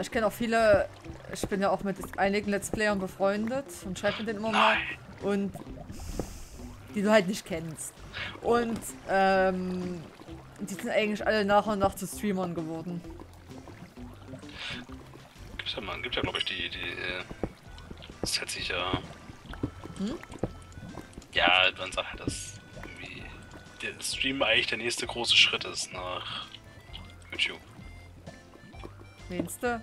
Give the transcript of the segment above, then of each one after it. Ich kenne auch viele, ich bin ja auch mit einigen Let's Playern befreundet und schreibe mit denen immer mal. Und die du halt nicht kennst. Und die sind eigentlich alle nach und nach zu Streamern geworden. Gibt ja glaube ich die Sets sich ja. Hm? Ja, man sagt halt, dass irgendwie der Stream eigentlich der nächste große Schritt ist nach YouTube. Meinst du?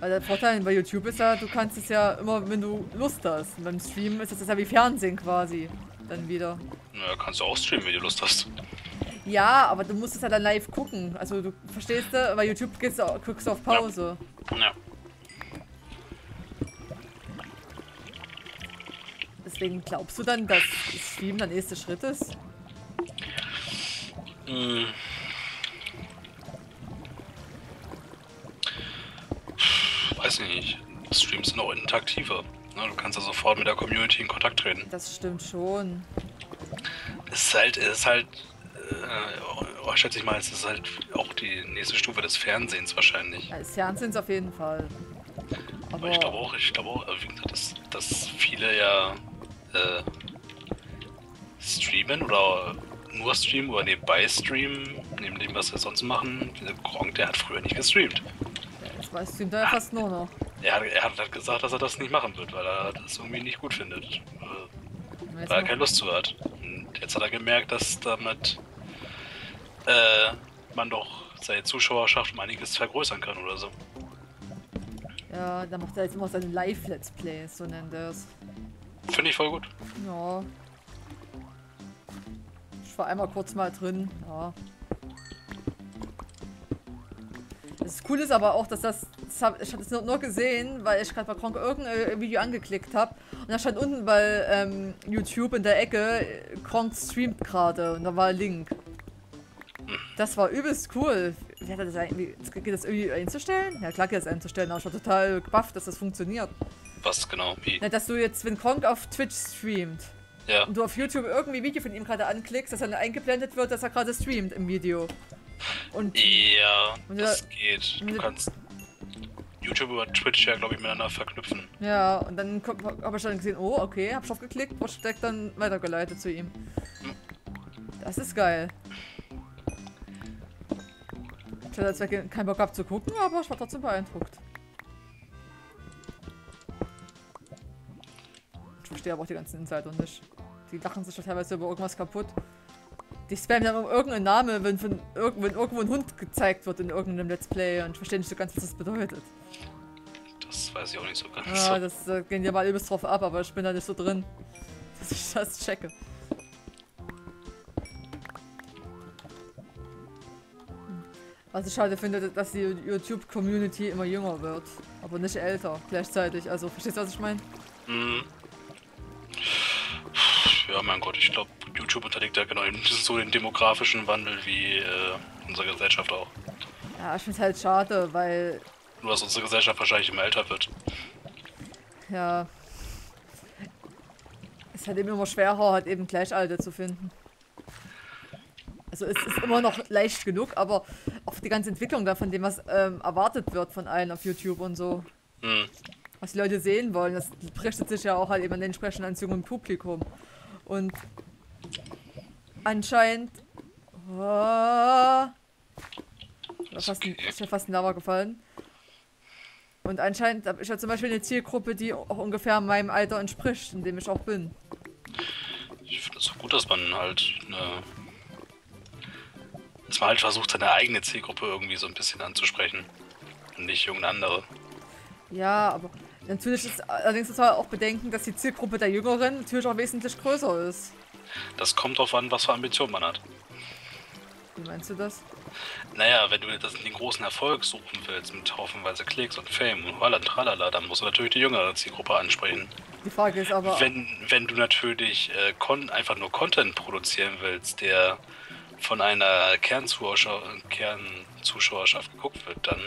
Weil der Vorteil bei YouTube ist ja, du kannst es ja immer, wenn du Lust hast. Und beim Stream ist es ja wie Fernsehen quasi. Dann wieder. Na, kannst du auch streamen, wenn du Lust hast. Ja, aber du musst es ja dann live gucken. Also du verstehst, bei YouTube gehst du, guckst du auf Pause. Ja. Ja. Deswegen glaubst du dann, dass Stream der nächste Schritt ist? Hm. Weiß nicht. Streams sind auch interaktiver. Du kannst ja sofort mit der Community in Kontakt treten. Das stimmt schon. Schätze ich mal, es ist halt auch die nächste Stufe des Fernsehens wahrscheinlich. Ja, des Fernsehens auf jeden Fall. Aber ich glaube auch, wie gesagt, dass viele ja streamen oder nur streamen oder nebenbei streamen, neben dem, was wir sonst machen. Gronkh, der hat früher nicht gestreamt. Jetzt weiß streamt er ja fast nur noch. Er hat gesagt, dass er das nicht machen wird, weil er das irgendwie nicht gut findet. Weil er keine Lust zu hat. Und jetzt hat er gemerkt, dass damit man doch seine Zuschauerschaft um einiges vergrößern kann oder so. Ja, da macht er jetzt immer seine Live-Let's Plays, so nennt er es. Finde ich voll gut. Ja. Ich war einmal kurz mal drin, ja. Das Coole ist aber auch, dass ich habe es nur gesehen, weil ich gerade bei Gronkh irgendein Video angeklickt habe. Und da stand unten bei YouTube in der Ecke, Gronkh streamt gerade und da war ein Link. Das war übelst cool. Wie hat er das eigentlich, geht das irgendwie einzustellen? Ja, klar geht das einzustellen, aber ich war total gebufft, dass das funktioniert. Was genau? Wie? Na, dass du jetzt, wenn Gronkh auf Twitch streamt, ja, und du auf YouTube irgendwie ein Video von ihm gerade anklickst, dass dann eingeblendet wird, dass er gerade streamt im Video. Und ja, und das geht. Du kannst YouTube über Twitch ja, glaube ich, miteinander verknüpfen. Ja, und dann habe ich dann gesehen, oh, okay, hab drauf geklickt, was steckt dann weitergeleitet zu ihm. Hm. Das ist geil. Ich hatte jetzt keinen Bock gehabt zu gucken, aber ich war trotzdem beeindruckt. Ich verstehe aber auch die ganzen Insider nicht. Die lachen sich teilweise über irgendwas kaputt. Die spammen dann um irgendeinen Namen, wenn irgendwo ein Hund gezeigt wird in irgendeinem Let's Play, und ich verstehe nicht so ganz, was das bedeutet. Das weiß ich auch nicht so ganz. Ja, das gehen ja mal übelst drauf ab, aber ich bin da nicht so drin, dass ich das checke. Was ich schade finde, dass die YouTube-Community immer jünger wird, aber nicht älter gleichzeitig. Also, verstehst du, was ich meine? Mhm. Ja, mein Gott, ich glaube, YouTube unterliegt ja genau so den demografischen Wandel wie unsere Gesellschaft auch. Ja, ich finde es halt schade, weil... Nur, dass unsere Gesellschaft wahrscheinlich immer älter wird. Ja. Es ist halt eben immer schwerer, halt eben Gleichalte zu finden. Also es ist immer noch leicht genug, aber auch die ganze Entwicklung da von dem, was erwartet wird von allen auf YouTube und so. Mhm. Was die Leute sehen wollen, das richtet sich ja auch halt eben an den entsprechenden jungen Publikum. Und anscheinend... ist mir fast ein Lava gefallen. Und anscheinend habe ich ja zum Beispiel eine Zielgruppe, die auch ungefähr meinem Alter entspricht, in dem ich auch bin. Ich finde es auch gut, dass man halt dass man versucht, seine eigene Zielgruppe irgendwie so ein bisschen anzusprechen. Und nicht irgendeine andere. Ja, aber natürlich ist allerdings muss man auch bedenken, dass die Zielgruppe der Jüngeren natürlich auch wesentlich größer ist. Das kommt darauf an, was für Ambitionen man hat. Wie meinst du das? Naja, wenn du das in den großen Erfolg suchen willst, mit haufenweise Klicks und Fame und tralala, dann musst du natürlich die jüngere Zielgruppe ansprechen. Die Frage ist aber... Wenn du natürlich einfach nur Content produzieren willst, der von einer Kernzuschauerschaft geguckt wird, dann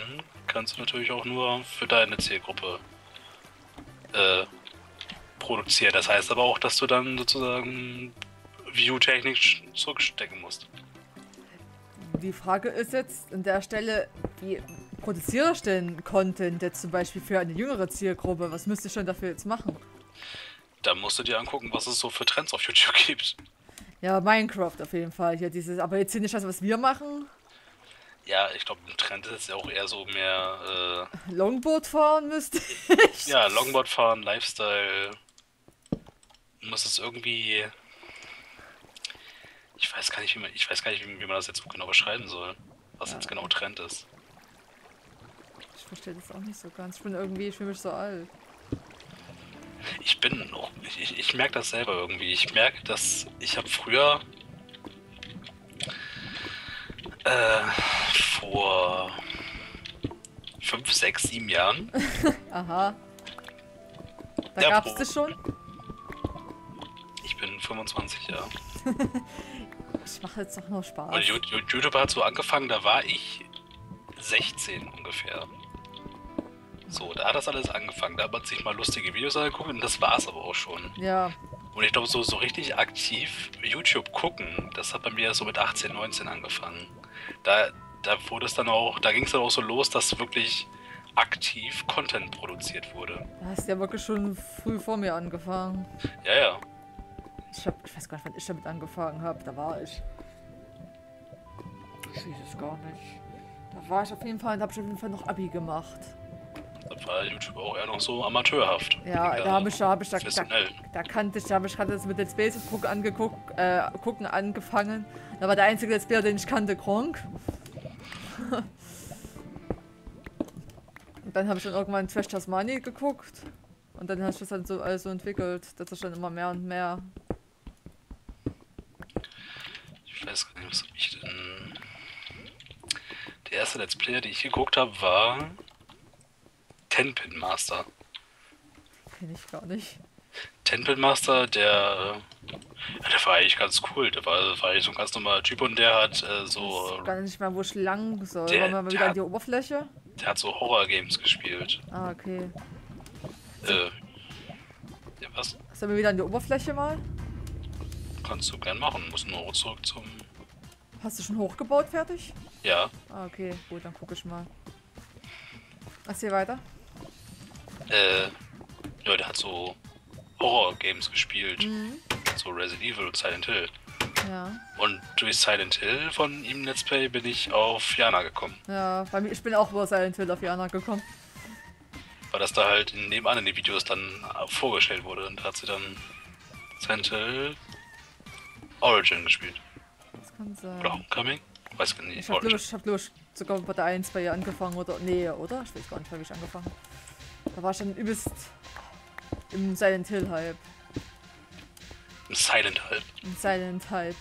kannst du natürlich auch nur für deine Zielgruppe produzieren. Das heißt aber auch, dass du dann sozusagen View-technisch zurückstecken musst. Die Frage ist jetzt an der Stelle, wie produziere ich denn Content jetzt zum Beispiel für eine jüngere Zielgruppe? Was müsste ich schon dafür jetzt machen? Da musst du dir angucken, was es so für Trends auf YouTube gibt. Ja, Minecraft auf jeden Fall. Ja, dieses, aber jetzt hier nicht das, was wir machen. Ja, ich glaube, ein Trend ist ja auch eher so mehr... Longboard fahren müsste ich. Ja, Longboard fahren, Lifestyle. Muss es irgendwie... Ich weiß gar nicht, wie man das jetzt so genau beschreiben soll. Was jetzt genau Trend ist. Ich verstehe das auch nicht so ganz. Ich fühle mich so alt. Ich merke das selber irgendwie. Ich merke, dass ich habe früher vor 5, 6, 7 Jahren. Aha. Da gab's das schon? Ich bin 25 Jahre. Ich mache jetzt doch nur Spaß. Und YouTube hat so angefangen, da war ich 16 ungefähr. So, da hat das alles angefangen. Da hat man sich mal lustige Videos angeguckt und das war's aber auch schon. Ja. Und ich glaube, so richtig aktiv YouTube gucken, das hat bei mir so mit 18, 19 angefangen. Da wurde es dann auch, da ging es dann auch so los, dass wirklich aktiv Content produziert wurde. Du hast ja wirklich schon früh vor mir angefangen. Ja, ja. Ich weiß gar nicht, wann ich damit angefangen habe. Da war ich. Ich weiß es gar nicht. Da war ich auf jeden Fall und habe ich auf jeden Fall noch Abi gemacht. Da war YouTube auch eher noch so amateurhaft. Ja, da habe ich, da kannte ich das mit den Spaces gucken angefangen. Da war der einzige Let's Player, den ich kannte, Gronkh. Und dann habe ich dann irgendwann Trash Tasmania geguckt. Und dann hat sich das dann so alles so entwickelt, dass es dann immer mehr und mehr. Ich weiß gar nicht, was hab ich denn... Der erste Let's Player, den ich geguckt habe, war... Tenpin Master. Kenn ich gar nicht. Tenpin Master, der war eigentlich ganz cool. Der war eigentlich so ein ganz normaler Typ und der hat so... Ich weiß gar nicht mehr, wo ich lang soll. Wollen wir mal wieder an die Oberfläche? Der hat so Horror-Games gespielt. Ah, okay. Ja, was? Sollen wir wieder an die Oberfläche mal? Kannst du gern machen. Muss nur zurück zum... Hast du schon hochgebaut fertig? Ja. Ah, okay. Gut, dann gucke ich mal. Was hier weiter? Ja, der hat so Horror-Games gespielt. Mhm. So Resident Evil und Silent Hill. Ja. Und durch Silent Hill von ihm Let's Play bin ich auf Jana gekommen. Ja, bei mir, ich bin auch über Silent Hill auf Jana gekommen. Weil das da halt nebenan in den Videos dann vorgestellt wurde. Und da hat sie dann Silent Hill Origin gespielt. Das kann sein. Oder Homecoming? Weiß gar nicht. Ich hab bloß sogar bei der 1 bei ihr angefangen oder... Nee, oder? Ich weiß gar nicht, wie ich angefangen habe. Da war ich dann übelst im Silent Hill Hype. Im Silent Hype? Im Silent Hype.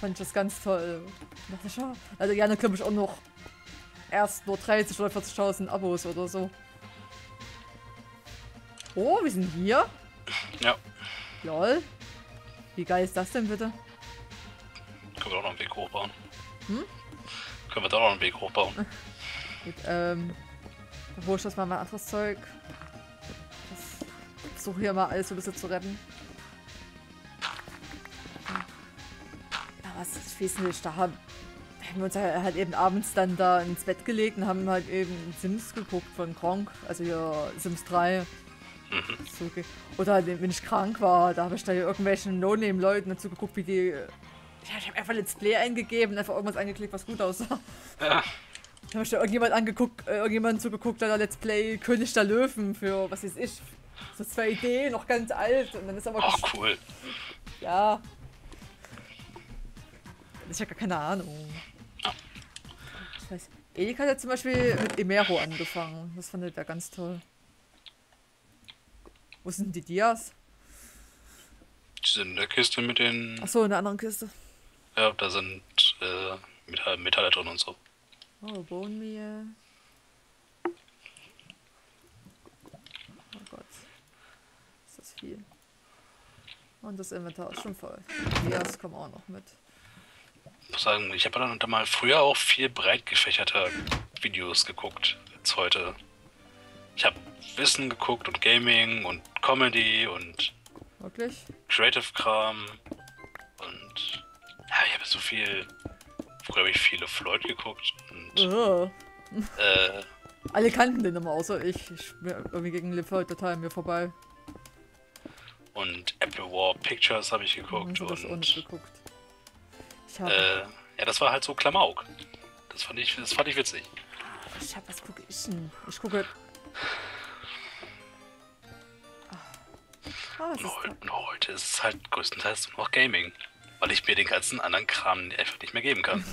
Fand ich das ganz toll. Dachte ich, ja. Also Jana glaube ich auch noch erst nur 30 oder 40.000 Abos oder so. Oh, wir sind hier? Ja. Lol. Wie geil ist das denn bitte? Können wir auch noch einen Weg hochbauen. Hm? Können wir da noch einen Weg hochbauen. Gut, wo ich das mal mein anderes Zeug. Ich versuche hier mal alles so ein bisschen zu retten. Ja, was ich weiß nicht, da haben wir uns halt eben abends dann da ins Bett gelegt und haben halt eben Sims geguckt von Gronkh, also hier Sims 3. Mhm. Oder halt, wenn ich krank war, da habe ich da irgendwelchen No-Name-Leuten dazu geguckt, wie die... Ja, ich habe einfach Let's Play eingegeben und einfach irgendwas angeklickt, was gut aussah. Ja. Da habe ich da irgendjemand angeguckt, irgendjemand zugeguckt, da Let's Play König der Löwen für, was weiß ich, so 2D, noch ganz alt und dann ist aber... Ach, cool. Ja. Ich habe gar keine Ahnung. Ich weiß, Elik hat ja zum Beispiel mit Emero angefangen. Das fand ich ja ganz toll. Wo sind die Dias? Die sind in der Kiste mit den... Achso, in der anderen Kiste. Ja, da sind Metalle drin und so. Oh, Bohnenmehl. Oh Gott. Ist das viel. Und das Inventar ist schon voll. Dias kommen auch noch mit. Ich muss sagen, ich habe dann mal früher auch viel breit gefächerter Videos geguckt als heute. Ich habe Wissen geguckt und Gaming und Comedy und wirklich? Creative Kram und ja, ich habe so viel Jugend habe ich viel LeFloyd geguckt. Und, alle kannten den immer, außer ich. Ich bin irgendwie gegen LeFloyd total an mir vorbei. Und Apple War Pictures habe ich geguckt. Ich habe das geguckt. Ich hab ja, das war halt so Klamauk. Das fand ich witzig. Was gucke ich denn? Ich gucke... Heute ist es halt größtenteils nur noch Gaming. Weil ich mir den ganzen anderen Kram einfach nicht mehr geben kann.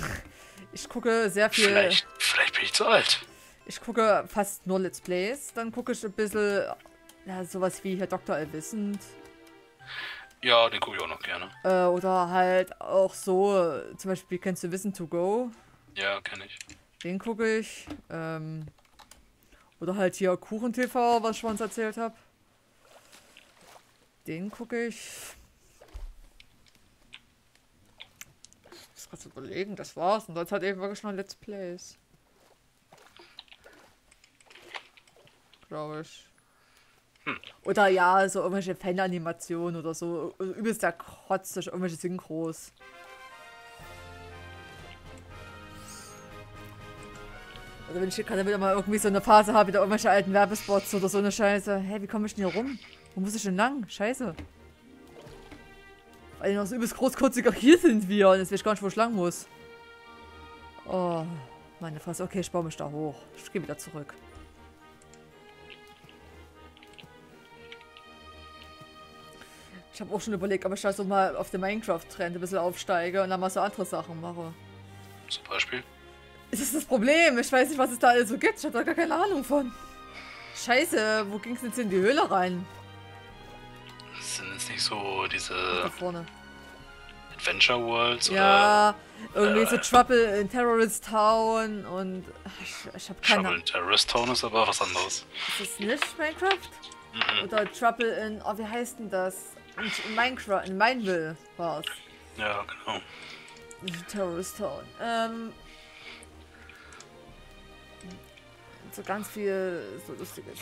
Ich gucke sehr viel... Vielleicht bin ich zu alt. Ich gucke fast nur Let's Plays. Dann gucke ich ein bisschen... Ja, sowas wie Herr Doktor Allwissend. Ja, den gucke ich auch noch gerne. Oder halt auch so... Zum Beispiel, kennst du Wissen2Go? Ja, kenne ich. Den gucke ich. Oder halt hier KuchenTV, was ich schon erzählt habe. Den gucke ich. Ich muss kurz überlegen, das war's. Und sonst halt eben wirklich noch Let's Plays. Glaube ich. Oder ja, so irgendwelche Fan-Animationen oder so. Übelst der Kotz durch irgendwelche Synchros. Oder wenn ich gerade wieder mal irgendwie so eine Phase habe, wieder irgendwelche alten Werbespots oder so eine Scheiße. Hey, wie komme ich denn hier rum? Wo muss ich denn lang? Scheiße. Weil die noch so übelst großkotziger, hier sind wir und jetzt weiß ich gar nicht, wo ich lang muss. Oh, meine Fresse. Okay, ich baue mich da hoch. Ich gehe wieder zurück. Ich habe auch schon überlegt, ob ich da so mal auf den Minecraft-Trend ein bisschen aufsteige und dann mal so andere Sachen mache. Zum Beispiel? Das ist das Problem. Ich weiß nicht, was es da alles so gibt. Ich habe da gar keine Ahnung von. Scheiße, wo ging's jetzt in die Höhle rein? Das sind jetzt nicht so diese... Da vorne. Adventure Worlds oder... Ja, irgendwie so Trouble in Terrorist Town und... Ich hab keine... Trouble in Terrorist Town ist aber was anderes. Ist das nicht Minecraft? Mhm. Oder Trouble in... Oh, wie heißt denn das? In Minecraft, in Mineville war's. Ja, genau. Terrorist Town. So ganz viel so lustiges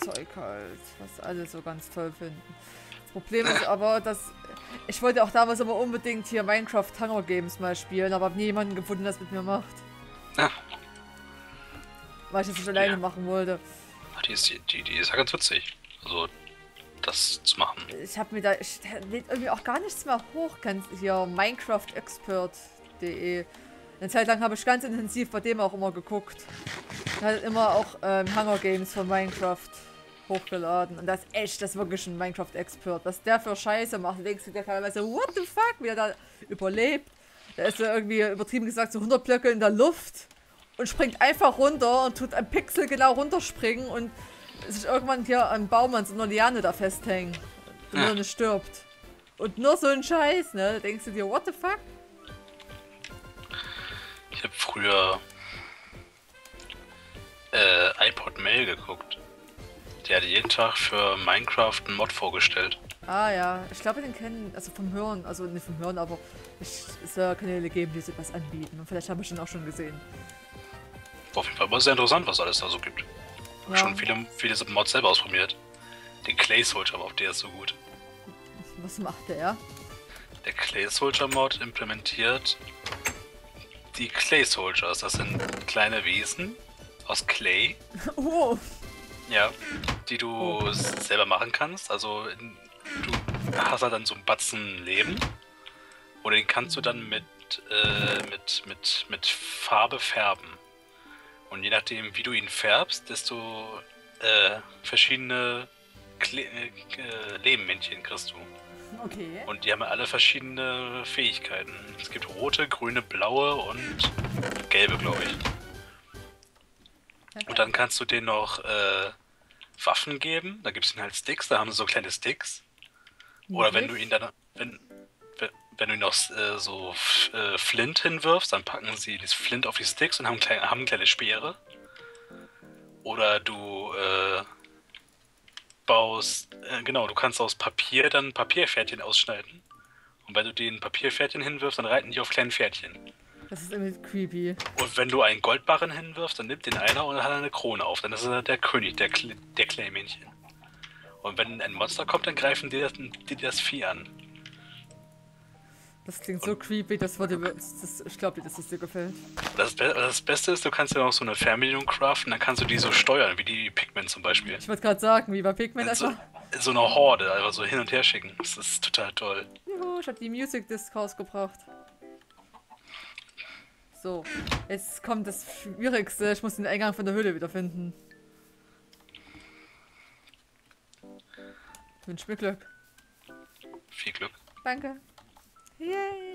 Zeug halt, was alle so ganz toll finden. Das Problem ist aber, dass ich wollte auch damals aber unbedingt hier Minecraft Hunger Games mal spielen, aber habe nie jemanden gefunden, der das mit mir macht. Ja. Weil ich das nicht alleine machen wollte. Ach, die ist ja ganz witzig, also das zu machen. Ich habe mir da, ich lädt irgendwie auch gar nichts mehr hoch, kannst hier Minecraft expert.de. Eine Zeit lang habe ich ganz intensiv bei dem auch immer geguckt. Er hat immer auch Hunger Games von Minecraft hochgeladen. Und das ist echt, das ist wirklich ein Minecraft-Expert. Was der für Scheiße macht, denkst du dir teilweise, what the fuck, wie er da überlebt. Da ist er irgendwie, übertrieben gesagt, so 100 Blöcke in der Luft und springt einfach runter und tut ein Pixel genau runterspringen und sich irgendwann hier am Baum an so einer Liane da festhängen. Und nur nicht stirbt. Und nur so ein Scheiß, ne? Da denkst du dir, what the fuck? Ich hab früher iPod-Mail geguckt. Der hat jeden Tag für Minecraft einen Mod vorgestellt. Ah ja, ich glaube den kennen, also vom Hören, also nicht vom Hören, aber es soll Kanäle geben, die so etwas anbieten. Und vielleicht habe ich den auch schon gesehen. Auf jeden Fall war es sehr interessant, was alles da so gibt. Ja. Schon viele Mods selber ausprobiert. Den Clay Soldier, auf der ist so gut. Was macht der? Der Clay Soldier Mod implementiert die Clay Soldiers. Das sind kleine Wesen aus Clay. Oh. Ja, die du selber machen kannst. Also du hast halt dann so einen Batzen Leben und den kannst du dann mit Farbe färben. Und je nachdem, wie du ihn färbst, desto verschiedene Lebenmännchen kriegst du. Okay. Und die haben alle verschiedene Fähigkeiten. Es gibt rote, grüne, blaue und gelbe, glaube ich. Und dann kannst du denen noch Waffen geben. Da gibt es ihnen halt Sticks, da haben sie so kleine Sticks. Oder wenn du ihnen dann wenn du ihnen noch Flint hinwirfst, dann packen sie das Flint auf die Sticks und haben kleine Speere. Oder du baust, du kannst aus Papier dann Papierpferdchen ausschneiden. Und wenn du den Papierpferdchen hinwirfst, dann reiten die auf kleinen Pferdchen. Das ist irgendwie creepy. Und wenn du einen Goldbarren hinwirfst, dann nimmt den einer und hat eine Krone auf. Dann ist er der König, der Claymännchen. Und wenn ein Monster kommt, dann greifen die das Vieh an. Das klingt so creepy, ich glaube, dass es dir gefällt. Das Beste ist, du kannst ja auch so eine Fernbedienung craften, dann kannst du die so steuern, wie die Pikmin zum Beispiel. Ich wollte gerade sagen, wie bei Pikmin einfach. So eine Horde, einfach so hin und her schicken. Das ist total toll. Juhu, ich habe die Music Disc rausgebracht. So, jetzt kommt das Schwierigste. Ich muss den Eingang von der Höhle wiederfinden. Wünsch mir Glück. Viel Glück. Danke. Yay!